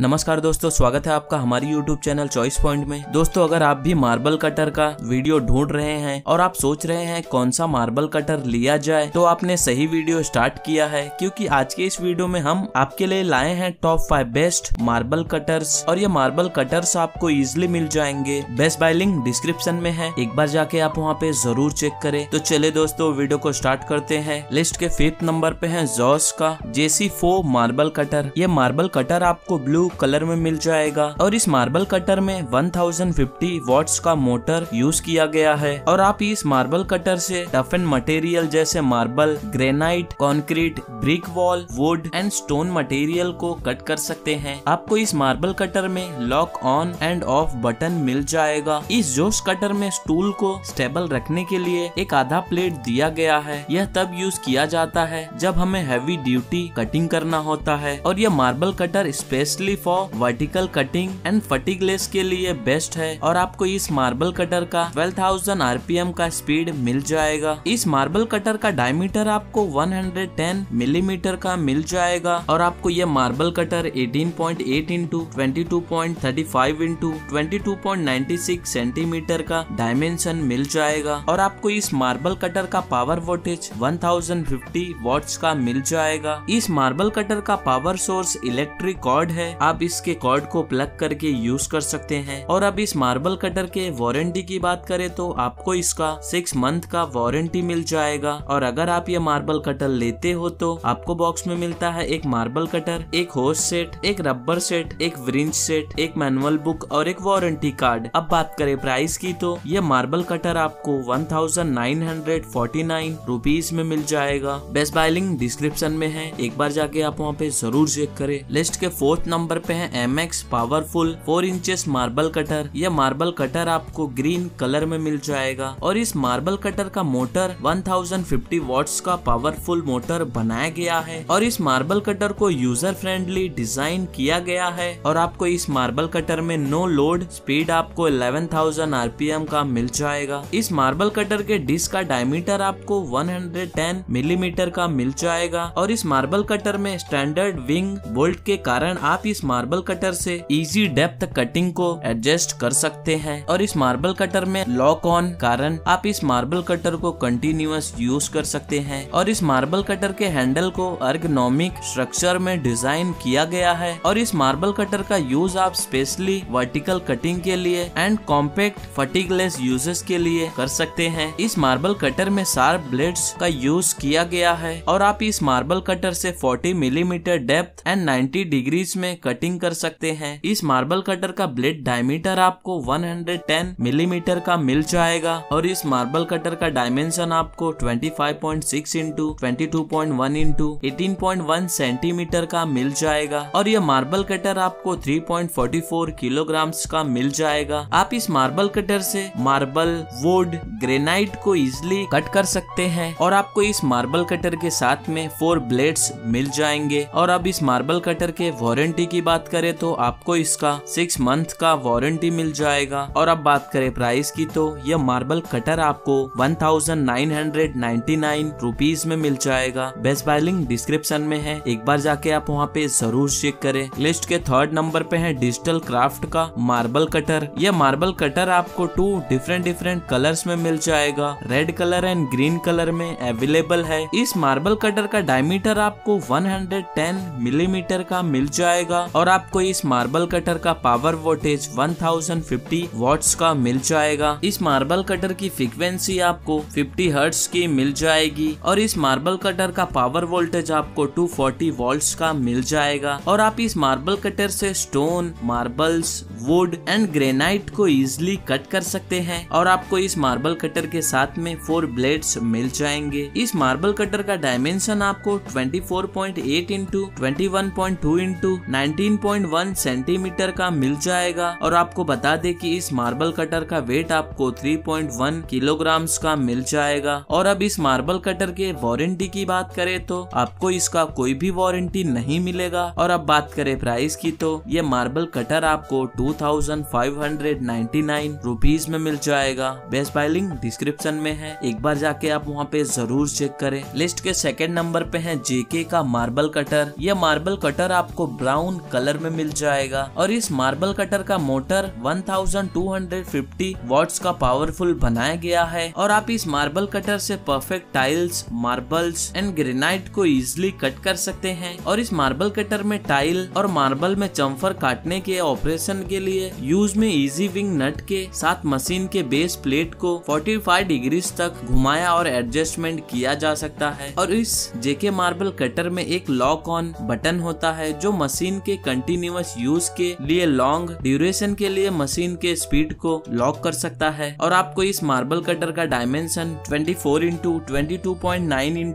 नमस्कार दोस्तों, स्वागत है आपका हमारी YouTube चैनल चॉइस पॉइंट में। दोस्तों, अगर आप भी मार्बल कटर का वीडियो ढूंढ रहे हैं और आप सोच रहे हैं कौन सा मार्बल कटर लिया जाए, तो आपने सही वीडियो स्टार्ट किया है, क्योंकि आज के इस वीडियो में हम आपके लिए लाए हैं टॉप 5 बेस्ट मार्बल कटर्स। और ये मार्बल कटर्स आपको इजिली मिल जाएंगे, बेस्ट बाय लिंक डिस्क्रिप्शन में है, एक बार जाके आप वहाँ पे जरूर चेक करे। तो चले दोस्तों, वीडियो को स्टार्ट करते हैं। लिस्ट के 5th नंबर पे है जॉस का JC4 मार्बल कटर। ये मार्बल कटर आपको ब्लू कलर में मिल जाएगा और इस मार्बल कटर में 1050 वॉट्स का मोटर यूज किया गया है। और आप इस मार्बल कटर से टफ एंड मटेरियल जैसे marble, granite, concrete, brick wall, wood and stone material को कट कर सकते हैं। आपको इस मार्बल कटर में lock on and off button मिल जाएगा। इस जोश कटर में स्टूल को स्टेबल रखने के लिए एक आधा प्लेट दिया गया है। यह तब यूज किया जाता है जब हमें हैवी ड्यूटी कटिंग करना होता है। और यह marble cutter specially for vertical cutting and fatigueless के लिए बेस्ट है। और आपको इस मार्बल कटर का 12,000 RPM का स्पीड मिल जाएगा। इस मार्बल कटर का डायमीटर आपको 110 मिलीमीटर का मिल जाएगा। और आपको ये मार्बल कटर 18.8 × 22.35 × 22.96 सेंटीमीटर का डायमेंशन मिल जाएगा। और आपको इस मार्बल कटर का पावर वोल्टेज 1050 वॉट्स का मिल जाएगा। इस मार्बल कटर का पावर सोर्स इलेक्ट्रिक कॉर्ड है, आप इसके कॉर्ड को प्लग करके यूज कर सकते हैं। और अब इस मार्बल कटर के वारंटी की बात करें तो आपको इसका 6 मंथ का वारंटी मिल जाएगा। और अगर आप ये मार्बल कटर लेते हो तो आपको बॉक्स में मिलता है एक मार्बल कटर, एक होज सेट, एक रबर सेट, एक व्रिंच सेट, एक मैनुअल बुक और एक वारंटी कार्ड। अब बात करें प्राइस की तो ये मार्बल कटर आपको 1949 रुपीज में मिल जाएगा। बेस्ट बाय लिंक डिस्क्रिप्शन में है, एक बार जाके आप वहाँ पे जरूर चेक करें। लिस्ट के 4th नंबर पे है MX powerful 4 inches marble cutter. यह मार्बल कटर आपको ग्रीन कलर में मिल जाएगा। और इस मार्बल कटर का मोटर 1050 वॉट्स का पावरफुल मोटर बनाया गया है। और इस मार्बल कटर को यूजर फ्रेंडली डिजाइन किया गया है। और आपको इस मार्बल कटर में नो लोड स्पीड आपको 11,000 RPM का मिल जाएगा। इस मार्बल कटर के डिस्क का डायमीटर आपको 110 मिलीमीटर का मिल जाएगा। और इस मार्बल कटर में स्टैंडर्ड विंग बोल्ट के कारण आप इस मार्बल कटर से इजी डेप्थ कटिंग को एडजस्ट कर सकते हैं। और इस मार्बल कटर में लॉक ऑन कारण आप इस मार्बल कटर को कंटिन्यूअस यूज कर सकते हैं। और इस मार्बल कटर के हैंडल को एर्गोनॉमिक स्ट्रक्चर में डिजाइन किया गया है। और इस मार्बल कटर का यूज आप स्पेशली वर्टिकल कटिंग के लिए एंड कॉम्पैक्ट फटीगलेस यूजेस के लिए कर सकते हैं। इस मार्बल कटर में शार्प ब्लेड्स का यूज किया गया है। और आप इस मार्बल कटर से 40 मिलीमीटर डेप्थ एंड 90 डिग्रीज में कटिंग कर सकते हैं। इस मार्बल कटर का ब्लेड डायमीटर आपको 110 मिलीमीटर का मिल जाएगा। और इस मार्बल कटर का डायमेंशन आपको 25.6 × 22.1 × 18.1 सेंटीमीटर का मिल जाएगा। और यह मार्बल कटर आपको 3.44 किलोग्राम्स का मिल जाएगा। आप इस मार्बल कटर से मार्बल, वुड, ग्रेनाइट को इजिली कट कर सकते हैं। और आपको इस मार्बल कटर के साथ में 4 ब्लेड्स मिल जाएंगे। और अब इस मार्बल कटर के वारंटी की बात करें तो आपको इसका 6 मंथ का वारंटी मिल जाएगा। और अब बात करें प्राइस की तो यह मार्बल कटर आपको 1999 रुपीज में मिल जाएगा। बेस्ट बाय लिंक डिस्क्रिप्शन में है, एक बार जाके आप वहाँ पे जरूर चेक करें। लिस्ट के 3rd नंबर पे है डिजिटल क्राफ्ट का मार्बल कटर। यह मार्बल कटर आपको 2 डिफरेंट कलर्स में मिल जाएगा। Red colour and green colour में अवेलेबल है। इस मार्बल कटर का डायमीटर आपको 110 मिलीमीटर का मिल जाएगा। और आपको इस मार्बल कटर का पावर वोल्टेज 1050 वॉट्स का मिल जाएगा। इस मार्बल कटर की फ्रीक्वेंसी आपको 50 हर्ट्ज की मिल जाएगी। और इस मार्बल कटर का पावर वोल्टेज आपको 240 वॉल्ट्स का मिल जाएगा। और आप इस मार्बल कटर से stone, marbles, wood and granite को इजिली कट कर सकते हैं। और आपको इस मार्बल कटर के साथ में 4 ब्लेड्स मिल जाएंगे। इस मार्बल कटर का डायमेंशन आपको 24.8 × 21.2 × 19.1 सेंटीमीटर का मिल जाएगा। और आपको बता दे कि इस मार्बल कटर का वेट आपको 3.1 किलोग्राम्स का मिल जाएगा। और अब इस मार्बल कटर के वारंटी की बात करें तो आपको इसका कोई भी वारंटी नहीं मिलेगा। और अब बात करें प्राइस की तो ये मार्बल कटर आपको 2599 रुपीज में मिल जाएगा। बेस्ट बाय लिंक डिस्क्रिप्शन में है, एक बार जाके आप वहाँ पे जरूर चेक करें। लिस्ट के 2nd नंबर पे है JK का मार्बल कटर। यह मार्बल कटर आपको ब्राउन कलर में मिल जाएगा। और इस मार्बल कटर का मोटर 1250 वॉट्स का पावरफुल बनाया गया है और आप इस मार्बल कटर से perfect tiles, marbles and granite को इजिली कट कर सकते हैं। और इस मार्बल कटर में टाइल और मार्बल में चम्फर काटने के ऑपरेशन के लिए यूज में इजी विंग नट के साथ मशीन के बेस प्लेट को 45 डिग्री तक घुमाया और एडजस्टमेंट किया जा सकता है। और इस जेके मार्बल कटर में एक लॉक ऑन बटन होता है जो मशीन के कंटिन्यूअस यूज के लिए लॉन्ग ड्यूरेशन के लिए मशीन के स्पीड को लॉक कर सकता है। और आपको इस मार्बल कटर का डायमेंशन 24 x 22.9 x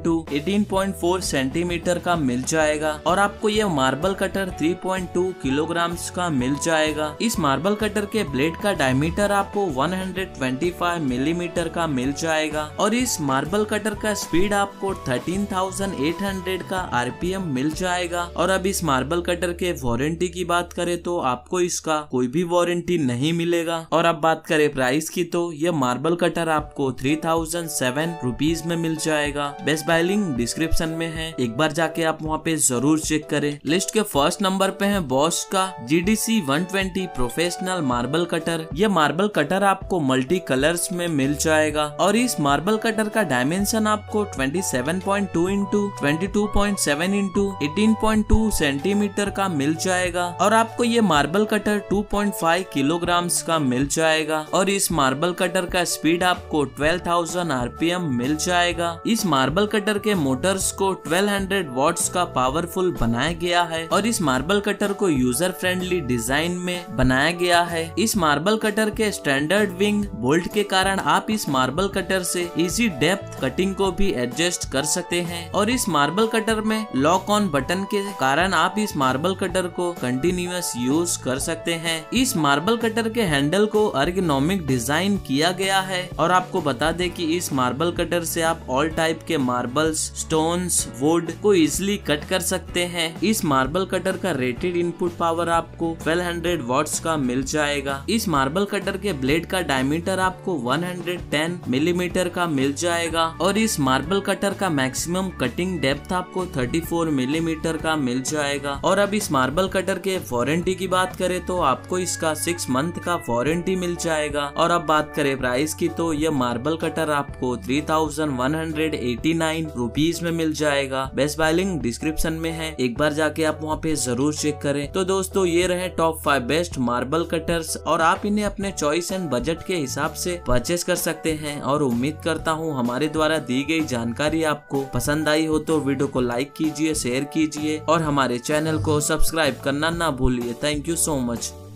18.4 सेंटीमीटर का मिल जाएगा और आपको यह मार्बल कटर 3.2 किलोग्राम का मिल जाएगा। इस मार्बल कटर के ब्लेड का डायमीटर आपको 125 मिलीमीटर का मिल जाएगा और इस मार्बल कटर का स्पीड आपको 13,800 का आरपीएम मिल जाएगा। और अब इस मार्बल कटर के वारंटी की बात करें तो आपको इसका कोई भी वारंटी नहीं मिलेगा। और अब बात करें प्राइस की तो यह मार्बल कटर आपको 3,007 रुपीज में मिल जाएगा। बेस्ट बाय लिंक डिस्क्रिप्शन में है, एक बार जाके आप वहाँ पे जरूर चेक करें। लिस्ट के फर्स्ट नंबर पे है बॉश का GDC 120 प्रोफेशनल मार्बल कटर। यह मार्बल कटर आपको मल्टी कलर्स में मिल जाएगा और इस मार्बल कटर का डायमेंशन आपको 27.2 x 22.7 x 18.2 सेंटीमीटर का मिल जाएगा और आपको ये मार्बल कटर 2.5 किलोग्राम्स का मिल जाएगा। और इस मार्बल कटर का स्पीड आपको 12,000 आरपीएम मिल जाएगा। इस मार्बल कटर के मोटर्स को 1200 वॉट्स का पावरफुल बनाया गया है और इस मार्बल कटर को यूजर फ्रेंडली डिजाइन में बनाया गया है। इस मार्बल कटर के स्टैंडर्ड विंग बोल्ट के कारण आप इस मार्बल कटर से इजी डेप्थ कटिंग को भी एडजस्ट कर सकते हैं। और इस मार्बल कटर में लॉक ऑन बटन के कारण आप इस मार्बल कटर को कंटिन्यूअस यूज कर सकते हैं। इस मार्बल कटर के हैंडल को एर्गोनॉमिक डिजाइन किया गया है। और आपको बता दें कि इस मार्बल कटर से आप ऑल टाइप के मार्बल्स, स्टोन्स, वुड को इजिली कट कर सकते हैं। इस मार्बल कटर का रेटेड इनपुट पावर आपको 1200 वॉट्स का मिल जाएगा। इस मार्बल कटर के ब्लेड का डायमीटर आपको 110 मिलीमीटर का मिल जाएगा और इस मार्बल कटर का मैक्सिमम कटिंग डेप्थ आपको 34 मिलीमीटर का मिल जाएगा। और अब इस मार्बल कटर के वारंटी की बात करें तो आपको इसका 6 मंथ का वारंटी मिल जाएगा। और अब बात करें प्राइस की तो यह मार्बल कटर आपको 3,189 रुपीज में मिल जाएगा। बेस्ट बाय लिंक डिस्क्रिप्शन में है, एक बार जाके आप वहाँ पे जरूर चेक करें। तो दोस्तों ये रहे टॉप 5 बेस्ट मार्बल कटर्स और आप इन्हें अपने चॉइस एंड बजट के हिसाब से परचेस कर सकते हैं। और उम्मीद करता हूँ हमारे द्वारा दी गई जानकारी आपको पसंद आई हो तो वीडियो को लाइक कीजिए, शेयर कीजिए और हमारे चैनल को सब्सक्राइब करना ना भूलिए। Thank you so much.